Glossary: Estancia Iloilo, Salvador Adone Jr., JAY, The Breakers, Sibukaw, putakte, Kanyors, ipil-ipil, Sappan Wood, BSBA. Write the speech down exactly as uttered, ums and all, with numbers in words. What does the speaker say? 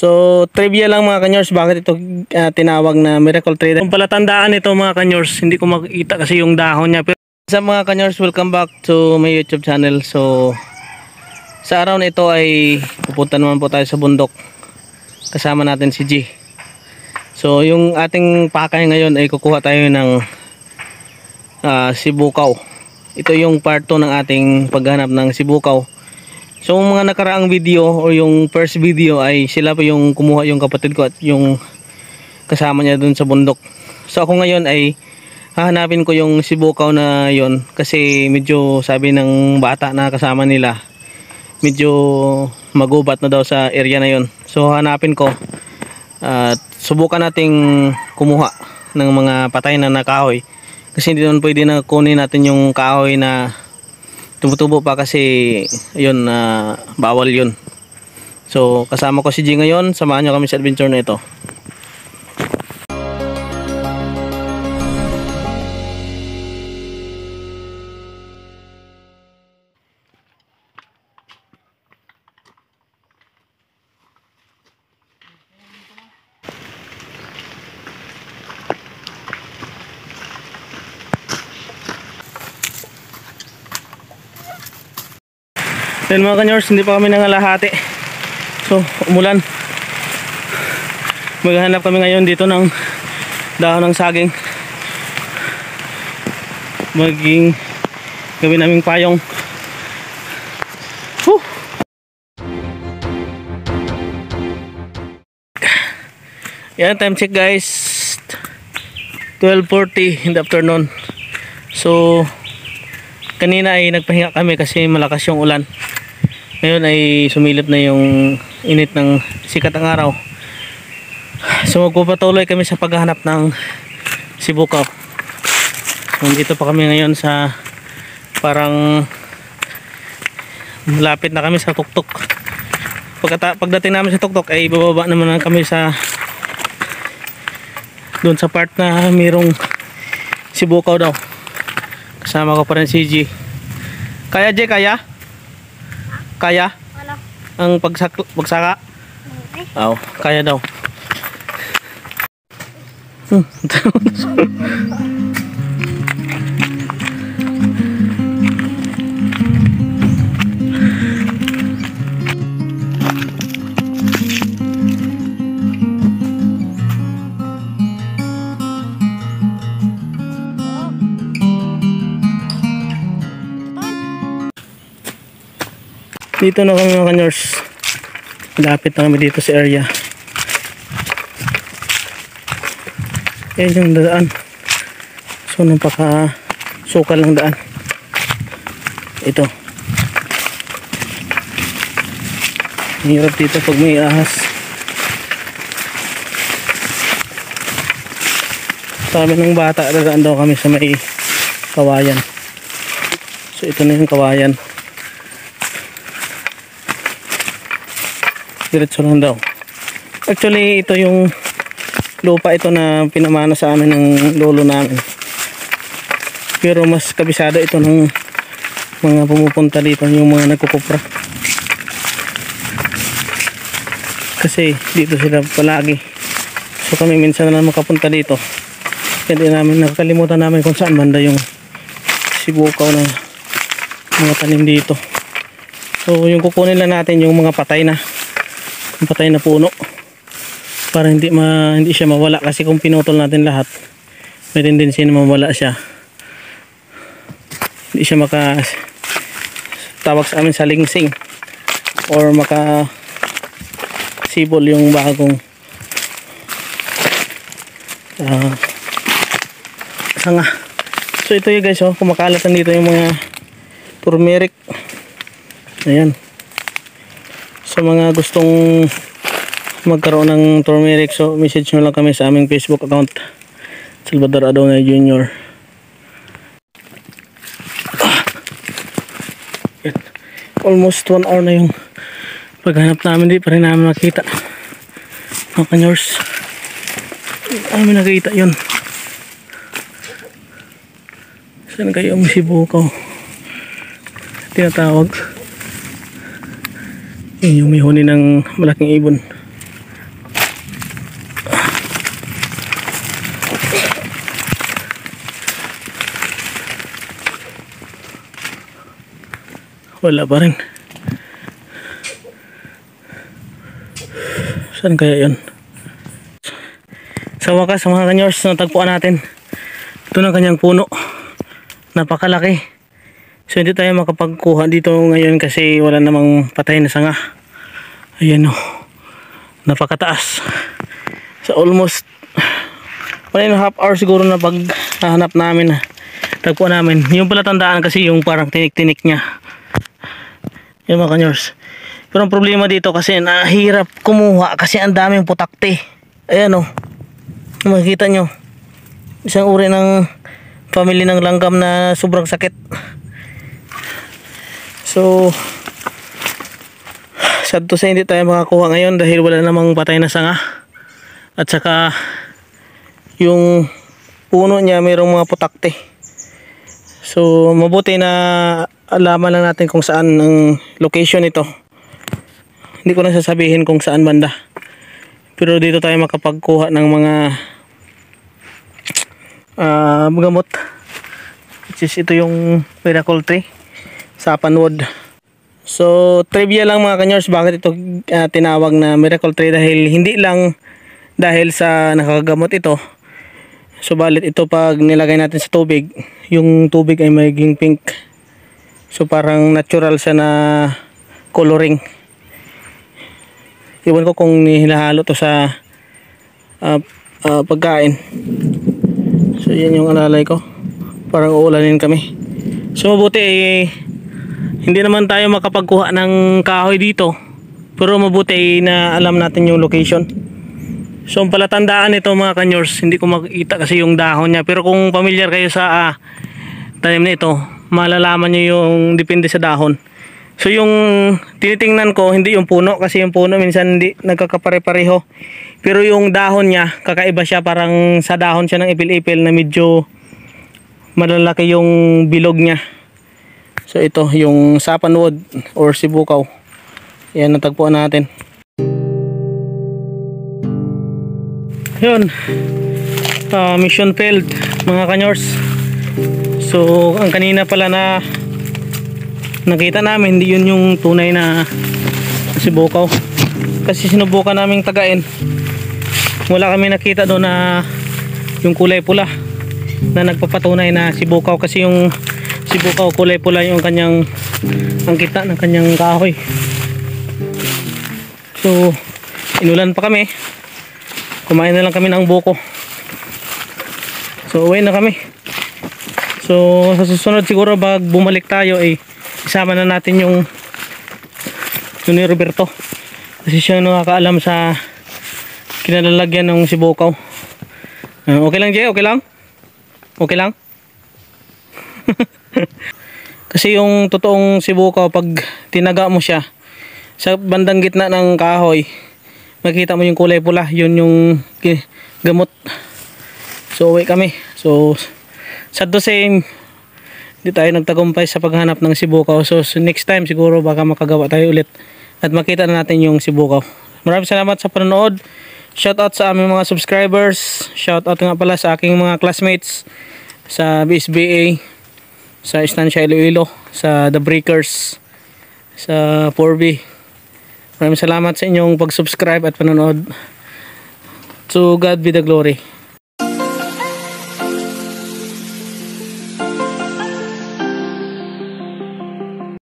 So, trivia lang mga Kanyors, bakit ito uh, tinawag na miracle tree. Kung pala tandaan ito mga Kanyors, hindi ko makikita kasi yung dahon niya. Pero sa mga Kanyors, welcome back to my YouTube channel. So, sa araw na ito ay pupunta naman po tayo sa bundok. Kasama natin si G. So, yung ating pakay ngayon ay kukuha tayo ng uh, Sibukaw. Ito yung part two ng ating paghanap ng Sibukaw. So mga nakaraang video o yung first video ay sila pa yung kumuha, yung kapatid ko at yung kasama niya dun sa bundok. So ako ngayon ay hahanapin ko yung Sibukaw na yon kasi medyo sabi ng bata na kasama nila medyo magubat na daw sa area na yon. So hahanapin ko at subukan nating kumuha ng mga patay na nakahoy kasi hindi naman pwede na kunin natin yung kahoy na tumutubo pa kasi yun, uh, bawal yun. So kasama ko si G ngayon, samahan nyo kami sa adventure na ito. Then mga Kanyors, hindi pa kami nangalahati. So, umulan. Maghanap kami ngayon dito ng dahon ng saging. Maging gawin naming payong. Woo! Yan, time check guys. twelve forty in the afternoon. So, kanina ay nagpahinga kami kasi malakas yung ulan. Ngayon ay sumilip na yung init ng sikat ng araw. So magpapatuloy kami sa paghahanap ng Sibukaw. Nandito pa kami ngayon sa parang malapit na kami sa tuktok. Pagkata, pagdating namin sa tuktok ay bababa naman na kami sa doon sa part na mayroong Sibukaw daw. Kasama ko pa rin si G. Kaya J, kaya? Kaya? Ano? Ang pagsak pagsaka? Okay. Oo, kaya daw. Hmm. Dito na kami mga Kanyors. Malapit na kami dito sa area. Yan yung daan. So napaka sukal ng daan. Ito. Hirap dito pag may ahas. Sabi ng bata, dadaan daw kami sa may kawayan. So ito na yung kawayan. Diretso lang daw. Actually, ito yung lupa ito na pinamana sa amin ng lolo namin. Pero mas kabisado ito ng mga pumupunta dito, yung mga nagkukupra. Kasi dito sila palagi. So kami minsan na makapunta dito. Hindi namin nakakalimutan namin kung saan banda yung Sibukaw na mga tanim dito. So yung kukunin lang natin yung mga patay na patay na puno para hindi ma hindi siya mawala kasi kung pinutol natin lahat may tendency na mawala siya, hindi siya maka tawag sa amin sa lingsing or maka sibol yung bagong uh, sanga. So ito yung guys, oh, kumakalatan dito yung mga turmeric. Ayan. Sa mga gustong magkaroon ng turmeric, so message nyo lang kami sa aming Facebook account, Salvador Adone Junior Almost one hour na yung paghanap namin, di pa rin namin nakita mga Kanyors. Namin nakita yun. Saan kayo ang Sibukaw tinatawag? Yung may huni ng malaking ibon. Wala pa rin. Saan kaya yun? Sa wakas mga Kanyors, natagpuan natin. Ito ng kanyang puno. Napakalaki. So hindi tayo makapagkuha dito ngayon kasi wala namang patay na sanga. Ayan o. Napakataas. So almost one and a half hour siguro na paghahanap namin. Tagpuan namin. Yung pala tandaan kasi yung parang tinik-tinik niya. Yung mga Kanyors, pero ang problema dito kasi nahirap kumuha kasi ang daming putakte. Ayan o, makikita nyo, isang uri ng family ng langgam na sobrang sakit. So sad to say hindi tayo makakuha ngayon dahil wala namang patay na sanga at saka yung puno niya mayroong mga putakte. So mabuti na alaman lang natin kung saan ang location nito. Hindi ko na sasabihin kung saan banda. Pero dito tayo makapagkuha ng mga uh, gamot. Which is ito yung miracle tree. Sappan Wood. So trivia lang mga Kanyors, bakit ito uh, tinawag na miracle tree? Dahil hindi lang dahil sa nakakagamot ito. Subalit ito pag nilagay natin sa tubig, yung tubig ay magiging pink. So parang natural siya na coloring. Iwan ko kung nihilahalo to sa uh, uh, pagkain. So yan yung alalay ko. Parang uulanin kami. So mabuti eh, hindi naman tayo makapagkuha ng kahoy dito. Pero mabuti eh, na alam natin yung location. So ang palatandaan ito mga Kanyors, hindi ko makikita kasi yung dahon niya. Pero kung familiar kayo sa uh, tanim na ito, malalaman nyo yung depende sa dahon. So yung tinitingnan ko hindi yung puno kasi yung puno minsan hindi nagkakapare-pareho, pero yung dahon niya kakaiba siya, parang sa dahon siya ng ipil-ipil na medyo malalaki yung bilog niya. So ito yung Sappan Wood or Sibukaw. Yan natagpuan natin. Yun uh, mission failed mga Kanyors. So ang kanina pala na nakita namin hindi yun yung tunay na sibukaw kasi sinubukan namin tagain, wala kami nakita doon na yung kulay pula na nagpapatunay na sibukaw kasi yung sibukaw kulay pula yung kanyang ang kita ng kanyang kahoy. So inulan pa kami, kumain na lang kami ng buko, so uwi na kami. So sa susunod siguro pag bumalik tayo eh isama na natin yung yung ni Roberto kasi siya nakakaalam sa kinalalagyan ng sibukaw. Uh, okay lang Jay? Okay lang? Okay lang? Kasi yung totoong sibukaw pag tinaga mo siya sa bandang gitna ng kahoy makita mo yung kulay pula, yun yung gamot. So uwi kami. So sad to say, hindi tayo nagtagumpay sa paghanap ng sibukaw. So next time siguro baka makagawa tayo ulit at makita na natin yung sibukaw. Maraming salamat sa panonood. Shoutout sa aming mga subscribers. Shoutout nga pala sa aking mga classmates sa B S B A, sa Estancia Iloilo, sa The Breakers, sa four B. Maraming salamat sa inyong pag-subscribe at panonood. To God be the glory.